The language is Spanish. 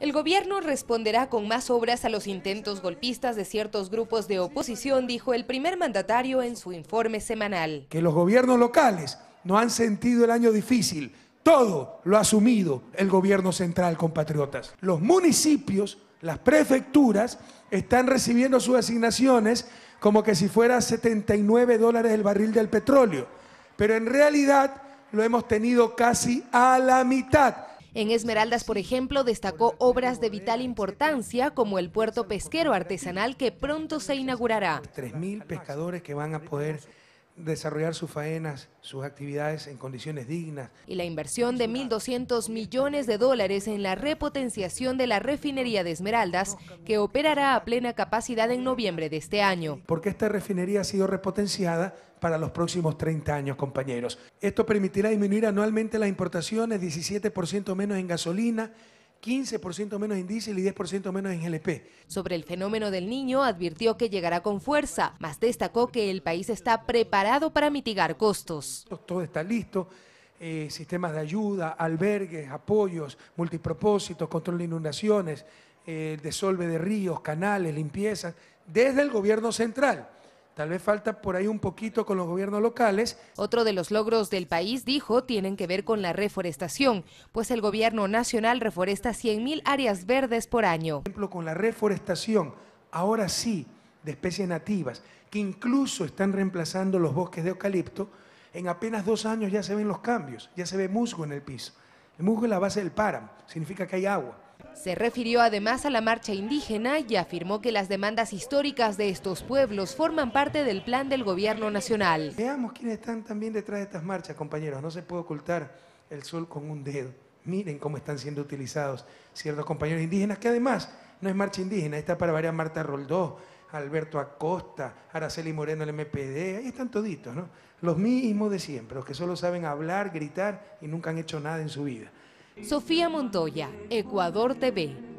El gobierno responderá con más obras a los intentos golpistas de ciertos grupos de oposición, dijo el primer mandatario en su informe semanal. Que los gobiernos locales no han sentido el año difícil, todo lo ha asumido el gobierno central, compatriotas. Los municipios, las prefecturas, están recibiendo sus asignaciones como que si fuera $79 el barril del petróleo, pero en realidad lo hemos tenido casi a la mitad. En Esmeraldas, por ejemplo, destacó obras de vital importancia como el puerto pesquero artesanal que pronto se inaugurará. 3.000 pescadores que van a poder desarrollar sus faenas, sus actividades en condiciones dignas. Y la inversión de $1.200 millones en la repotenciación de la refinería de Esmeraldas, que operará a plena capacidad en noviembre de este año. Porque esta refinería ha sido repotenciada para los próximos 30 años, compañeros. Esto permitirá disminuir anualmente las importaciones, 17% menos en gasolina, 15% menos en diésel y 10% menos en GLP. Sobre el fenómeno del Niño advirtió que llegará con fuerza, mas destacó que el país está preparado para mitigar costos. Todo está listo, sistemas de ayuda, albergues, apoyos, multipropósitos, control de inundaciones, desolve de ríos, canales, limpiezas, desde el gobierno central. Tal vez falta por ahí un poquito con los gobiernos locales. Otro de los logros del país, dijo, tienen que ver con la reforestación, pues el gobierno nacional reforesta 100.000 áreas verdes por año. Por ejemplo, con la reforestación, ahora sí, de especies nativas, que incluso están reemplazando los bosques de eucalipto, en apenas 2 años ya se ven los cambios, ya se ve musgo en el piso. El musgo es la base del páramo, significa que hay agua. Se refirió además a la marcha indígena y afirmó que las demandas históricas de estos pueblos forman parte del plan del gobierno nacional. Veamos quiénes están también detrás de estas marchas, compañeros. No se puede ocultar el sol con un dedo. Miren cómo están siendo utilizados ciertos compañeros indígenas, que además no es marcha indígena, está para variar Marta Roldó, Alberto Acosta, Araceli Moreno, el MPD, ahí están toditos, ¿no? Los mismos de siempre, los que solo saben hablar, gritar y nunca han hecho nada en su vida. Sofía Montoya, Ecuador TV.